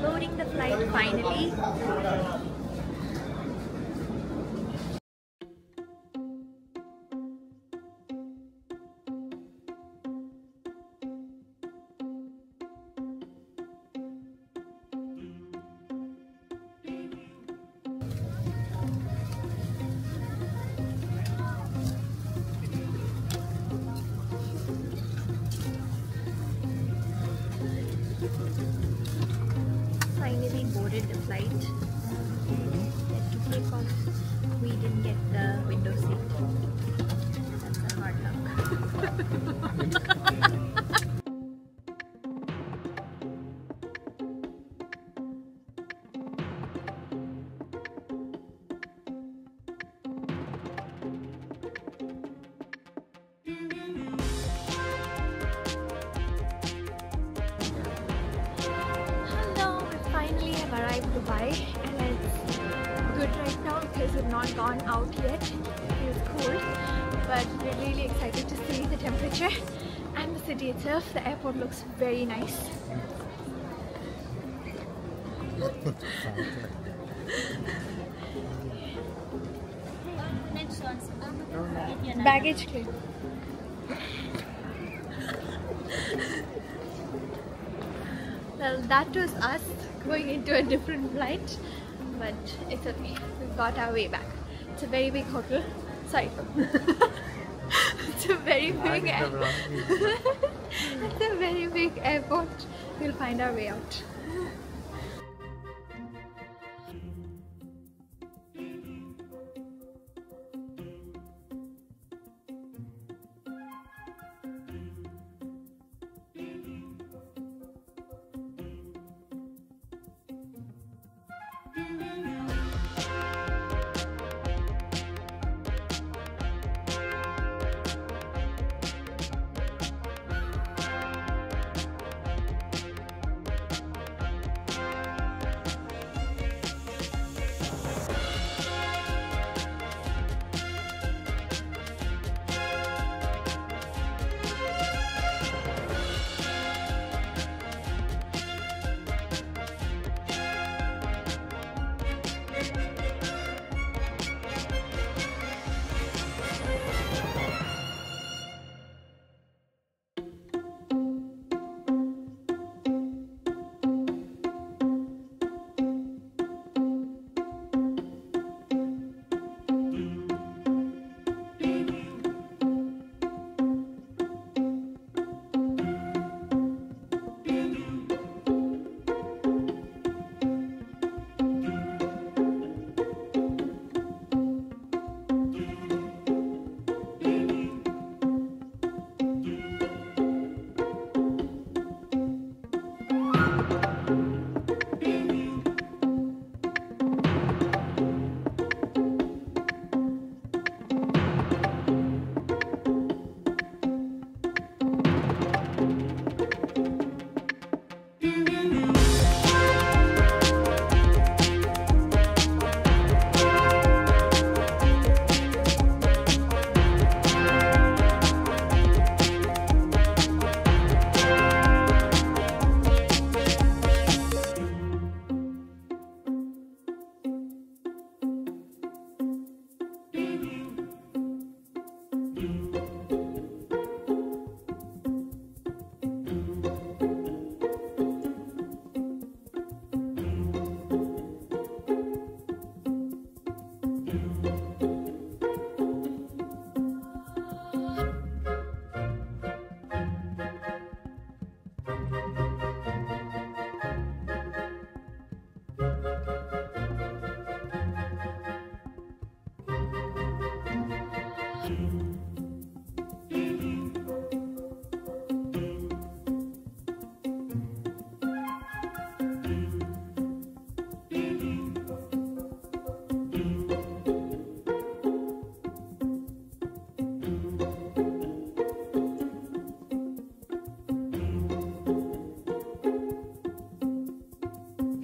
Loading the flight finally. Finally boarded the flight. Had to take off. We didn't get the window seat. That's a hard luck. Dubai, and it's good right now because we've not gone out yet. It is cool, but we're really excited to see the temperature and the city itself. The airport looks very nice. Baggage claim. Well, that was us going into a different flight, but it's okay. We've got our way back. It's a very big hotel. Sorry. It's a very big airport. We'll find our way out.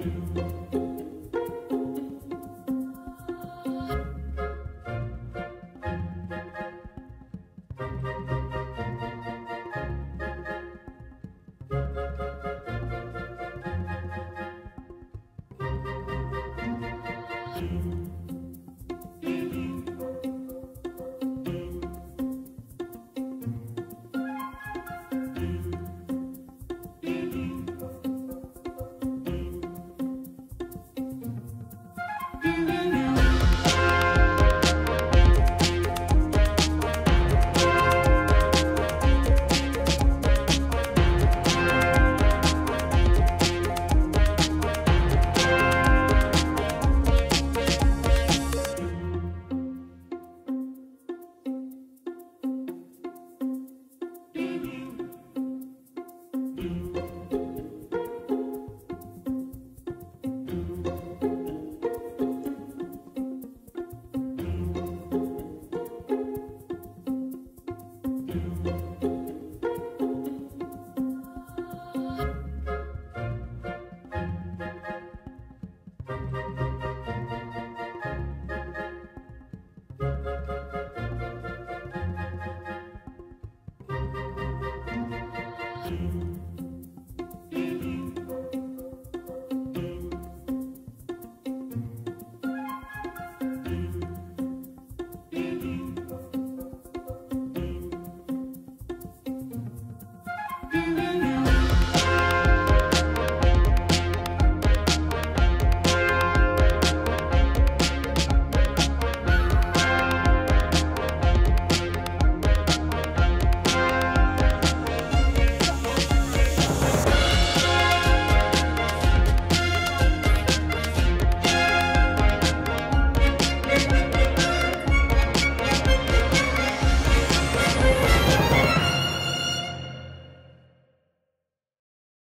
do.